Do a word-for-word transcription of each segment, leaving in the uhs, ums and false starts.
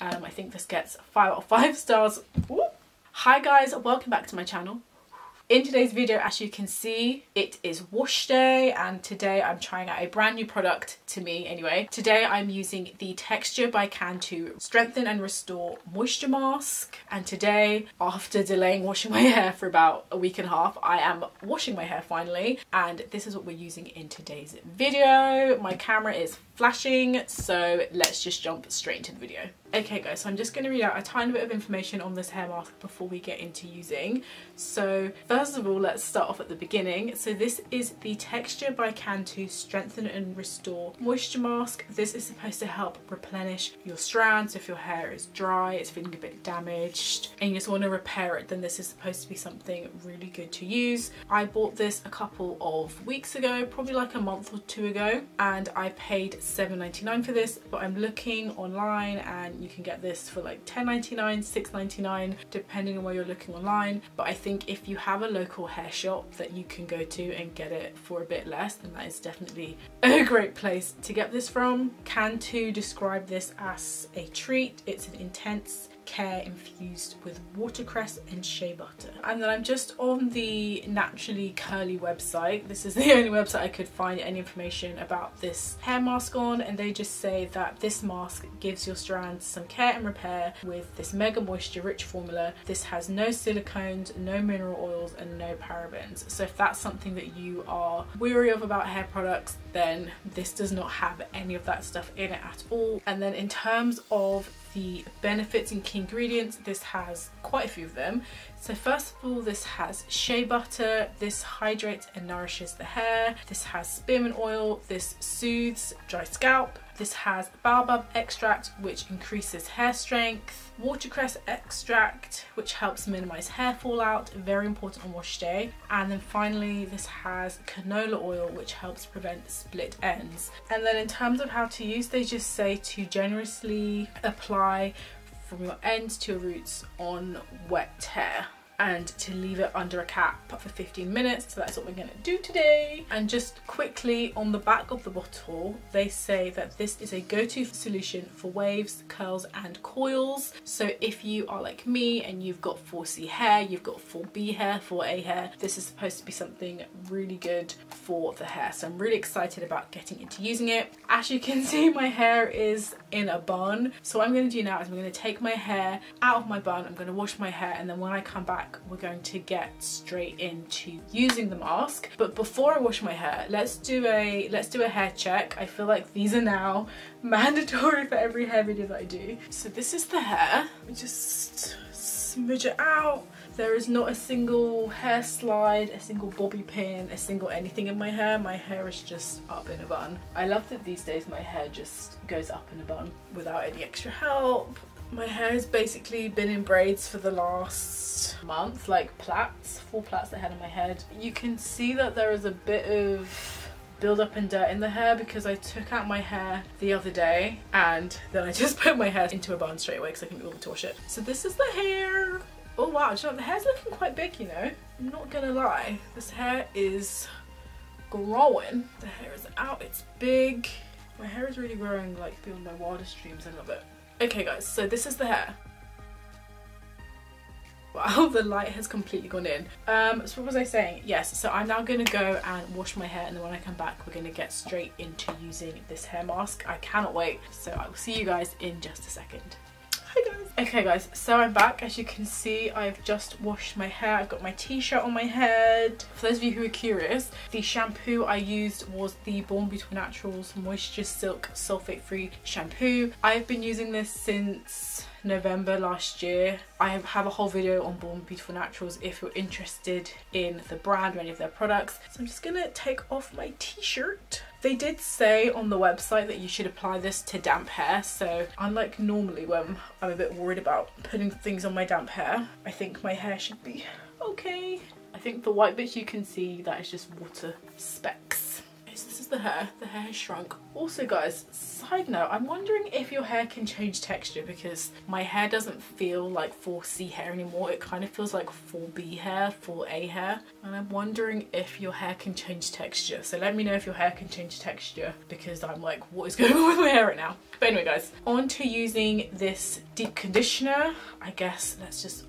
Um, I think this gets five out of five stars. Ooh. Hi guys, welcome back to my channel. In today's video, as you can see, it is wash day, and today I'm trying out a brand new product, to me anyway. Today I'm using the Texture by Cantu Strengthen and Restore Moisture Mask, and today, after delaying washing my hair for about a week and a half, I am washing my hair finally, and this is what we're using in today's video. My camera is flashing, so let's just jump straight into the video. Okay guys, so I'm just going to read out a tiny bit of information on this hair mask before we get into using. So first of all, let's start off at the beginning. So this is the Texture by Cantu Strengthen and Restore Moisture Mask. This is supposed to help replenish your strands. So if your hair is dry, it's feeling a bit damaged, and you just want to repair it, then this is supposed to be something really good to use. I bought this a couple of weeks ago, probably like a month or two ago, and I paid seven ninety-nine for this, but I'm looking online and you can get this for like ten ninety-nine, six ninety-nine, depending on where you're looking online. But I think if you have a local hair shop that you can go to and get it for a bit less, then that is definitely a great place to get this from. Cantu describe this as a treat. It's an intense care infused with watercress and shea butter. And then I'm just on the Naturally Curly website. This is the only website I could find any information about this hair mask on, and they just say that this mask gives your strands some care and repair with this mega moisture rich formula. This has no silicones, no mineral oils, and no parabens. So if that's something that you are weary of about hair products, then this does not have any of that stuff in it at all. And then in terms of the benefits and key ingredients, this has quite a few of them. So first of all, this has shea butter. This hydrates and nourishes the hair. This has spearmint oil. This soothes dry scalp. This has baobab extract, which increases hair strength, watercress extract, which helps minimize hair fallout, very important on wash day, and then finally this has canola oil, which helps prevent split ends. And then in terms of how to use, they just say to generously apply from your ends to your roots on wet hair, and to leave it under a cap for fifteen minutes. So that's what we're gonna do today. And just quickly on the back of the bottle, they say that this is a go-to solution for waves, curls, and coils. So if you are like me and you've got four C hair, you've got four B hair, four A hair, this is supposed to be something really good for the hair. So I'm really excited about getting into using it. As you can see, my hair is in a bun. So what I'm gonna do now is I'm gonna take my hair out of my bun, I'm gonna wash my hair, and then when I come back, we're going to get straight into using the mask. But before I wash my hair, let's do a let's do a hair check. I feel like these are now mandatory for every hair video that I do. So this is the hair. We just smudge it out. There is not a single hair slide, a single bobby pin, a single anything in my hair. My hair is just up in a bun. I love that these days my hair just goes up in a bun without any extra help. My hair has basically been in braids for the last month, like plaits, four plaits I had in my head. You can see that there is a bit of build up and dirt in the hair because I took out my hair the other day and then I just put my hair into a bun straight away because I couldn't be able to wash it. So this is the hair. Oh wow, do you know, the hair's looking quite big, you know. I'm not gonna lie. This hair is growing. The hair is out, it's big. My hair is really growing like beyond my wildest dreams, I love it. Okay guys, so this is the hair. Wow, the light has completely gone in. Um, so what was I saying? Yes, so I'm now gonna go and wash my hair, and then when I come back, we're gonna get straight into using this hair mask. I cannot wait, so I will see you guys in just a second. Hi guys. Okay guys, so I'm back. As you can see, I've just washed my hair. I've got my t-shirt on my head. For those of you who are curious, the shampoo I used was the Born Beautiful Naturals Moisture Silk Sulfate Free Shampoo. I've been using this since November last year. I have a whole video on Born Beautiful Naturals if you're interested in the brand or any of their products. So I'm just gonna take off my t-shirt. They did say on the website that you should apply this to damp hair, so unlike normally when I'm a bit worried about putting things on my damp hair, I think my hair should be okay. I think the white bits you can see, that is just water specks. So this is the hair, the hair shrunk. Also guys, side note, I'm wondering if your hair can change texture, because my hair doesn't feel like four C hair anymore. It kind of feels like four B hair, four A hair, and I'm wondering if your hair can change texture. So let me know if your hair can change texture, because I'm like, what is going on with my hair right now? But anyway guys, on to using this deep conditioner. I guess let's just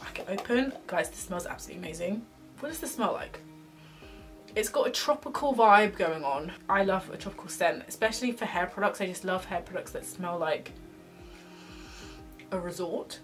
whack it open. Guys, this smells absolutely amazing. What does this smell like? It's got a tropical vibe going on. I love a tropical scent, especially for hair products. I just love hair products that smell like a resort.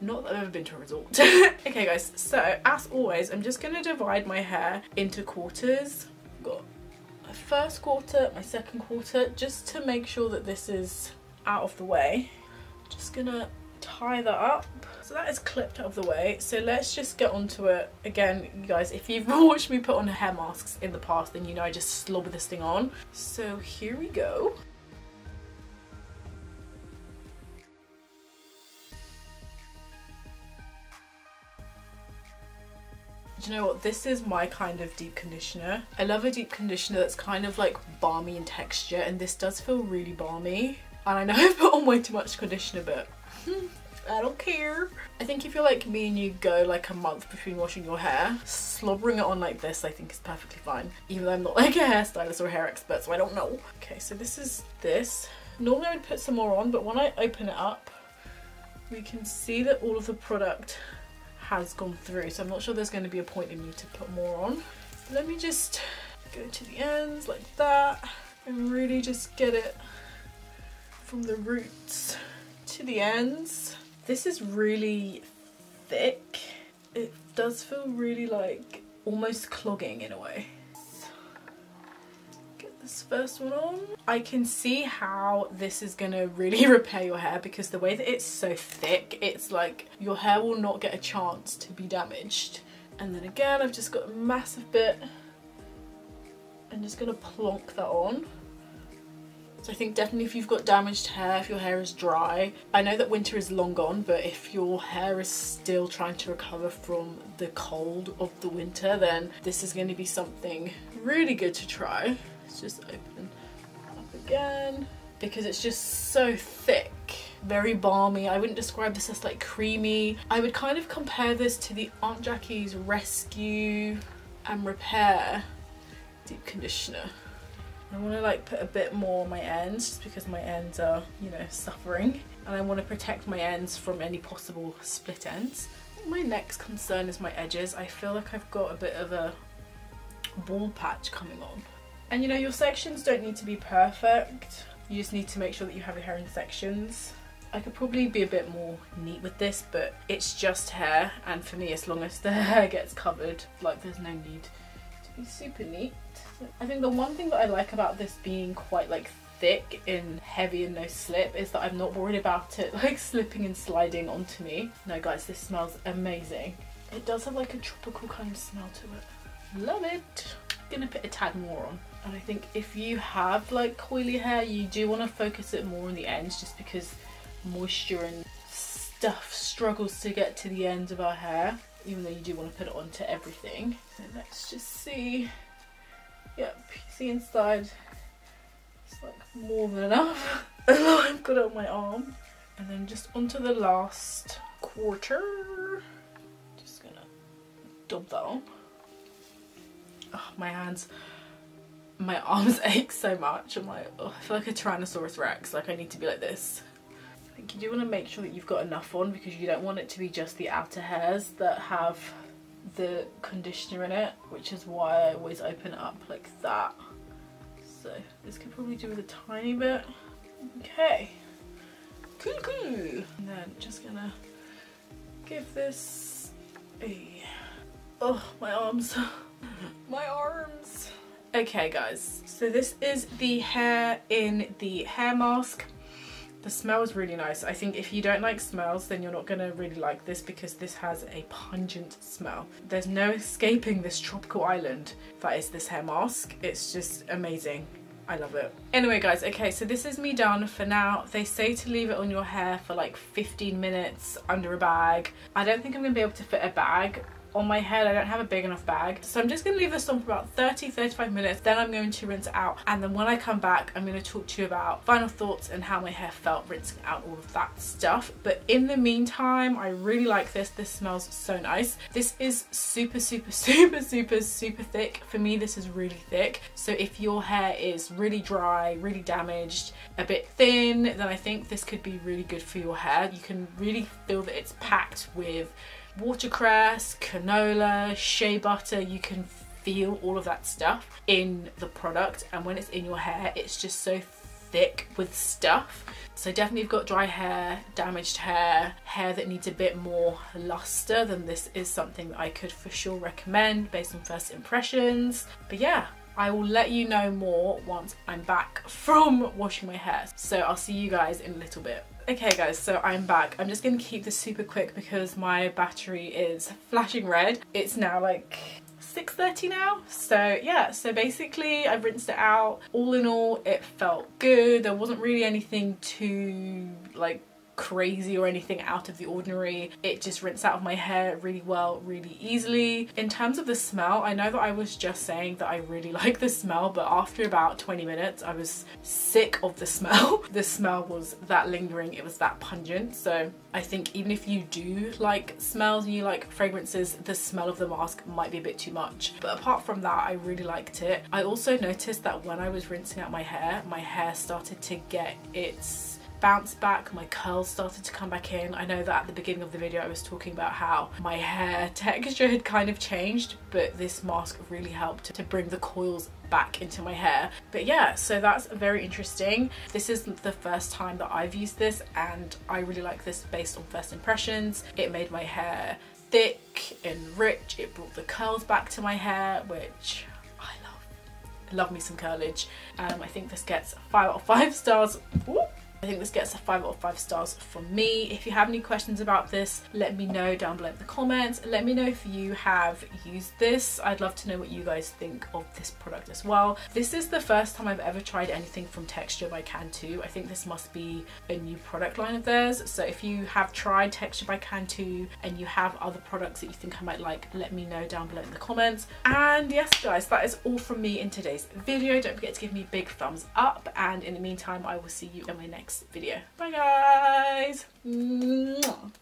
Not that I've ever been to a resort. Okay guys, so as always, I'm just gonna divide my hair into quarters. I've got my first quarter, my second quarter, just to make sure that this is out of the way. Just gonna tie that up. So that is clipped out of the way, so let's just get onto it. Again you guys, if you've watched me put on hair masks in the past, then you know I just slobber this thing on. So here we go. Do you know what, this is my kind of deep conditioner. I love a deep conditioner that's kind of like balmy in texture, and this does feel really balmy. And I know I've put on way too much conditioner, but I don't care. I think if you're like me and you go like a month between washing your hair, slobbering it on like this I think is perfectly fine. Even though I'm not like a hairstylist or a hair expert, so I don't know. Okay, so this is this. Normally I would put some more on, but when I open it up, we can see that all of the product has gone through. So I'm not sure there's going to be a point in me to put more on. Let me just go to the ends like that and really just get it from the roots to the ends. This is really thick. It does feel really like almost clogging in a way. Get this first one on. I can see how this is gonna really repair your hair, because the way that it's so thick, it's like your hair will not get a chance to be damaged. And then again, I've just got a massive bit. I'm just gonna plonk that on. So I think definitely if you've got damaged hair, if your hair is dry, I know that winter is long gone, but if your hair is still trying to recover from the cold of the winter, then this is going to be something really good to try. Let's just open up again, because it's just so thick, very balmy. I wouldn't describe this as like creamy. I would kind of compare this to the Aunt Jackie's Rescue and Repair Deep Conditioner. I want to like put a bit more on my ends, just because my ends are, you know, suffering, and I want to protect my ends from any possible split ends. My next concern is my edges. I feel like I've got a bit of a bald patch coming on. And you know, your sections don't need to be perfect. You just need to make sure that you have your hair in sections. I could probably be a bit more neat with this, but it's just hair, and for me, as long as the hair gets covered, like there's no need. It's super neat. I think the one thing that I like about this being quite like thick and heavy and no slip is that I'm not worried about it like slipping and sliding onto me. No guys, this smells amazing. It does have like a tropical kind of smell to it. Love it. I'm gonna put a tad more on. And I think if you have like coily hair, you do want to focus it more on the ends, just because moisture and stuff struggles to get to the end of our hair, even though you do want to put it onto everything. So let's just see. Yep, you see inside, it's like more than enough. I've got it on my arm. And then just onto the last quarter. Just gonna dab that on. Oh, my hands, my arms ache so much. I'm like, oh, I feel like a Tyrannosaurus Rex. Like I need to be like this. I think you do want to make sure that you've got enough on, because you don't want it to be just the outer hairs that have the conditioner in it, which is why I always open it up like that. So this could probably do with a tiny bit. Okay, cool, cool. And then just gonna give this a, oh my arms, my arms. Okay guys, so this is the hair in the hair mask. The smell is really nice. I think if you don't like smells, then you're not gonna really like this, because this has a pungent smell. There's no escaping this tropical island that is this hair mask. It's just amazing. I love it. Anyway guys, okay, so this is me done for now. They say to leave it on your hair for like fifteen minutes under a bag. I don't think I'm gonna be able to fit a bag on my head. I don't have a big enough bag. So I'm just going to leave this on for about thirty to thirty-five minutes. Then I'm going to rinse it out. And then when I come back, I'm going to talk to you about final thoughts and how my hair felt rinsing out all of that stuff. But in the meantime, I really like this. This smells so nice. This is super, super, super, super, super thick. For me, this is really thick. So if your hair is really dry, really damaged, a bit thin, then I think this could be really good for your hair. You can really feel that it's packed with watercress, canola, shea butter. You can feel all of that stuff in the product, and when it's in your hair, it's just so thick with stuff. So definitely if you've got dry hair, damaged hair, hair that needs a bit more luster, then this is something that I could for sure recommend based on first impressions. But yeah, I will let you know more once I'm back from washing my hair. So I'll see you guys in a little bit. Okay guys, so I'm back. I'm just going to keep this super quick because my battery is flashing red. It's now like six thirty now. So yeah, so basically I've rinsed it out. All in all, it felt good. There wasn't really anything too like crazy or anything out of the ordinary. It just rinsed out of my hair really well, really easily. In terms of the smell, I know that I was just saying that I really like the smell, but after about twenty minutes I was sick of the smell. The smell was that lingering, it was that pungent. So I think even if you do like smells and you like fragrances, the smell of the mask might be a bit too much. But apart from that, I really liked it. I also noticed that when I was rinsing out my hair, my hair started to get its bounce back, my curls started to come back in. I know that at the beginning of the video I was talking about how my hair texture had kind of changed, but this mask really helped to bring the coils back into my hair. But yeah, so that's very interesting. This isn't the first time that I've used this, and I really like this based on first impressions. It made my hair thick and rich. It brought the curls back to my hair, which I love. Love me some curlage. Um, I think this gets five out of five stars. Ooh. I think this gets a five out of five stars from me. If you have any questions about this, let me know down below in the comments. Let me know if you have used this. I'd love to know what you guys think of this product as well. This is the first time I've ever tried anything from T X T R by Cantu. I think this must be a new product line of theirs. So if you have tried T X T R by Cantu and you have other products that you think I might like, let me know down below in the comments. And yes guys, that is all from me in today's video. Don't forget to give me a big thumbs up, and in the meantime I will see you in my next video. Bye guys! Mwah.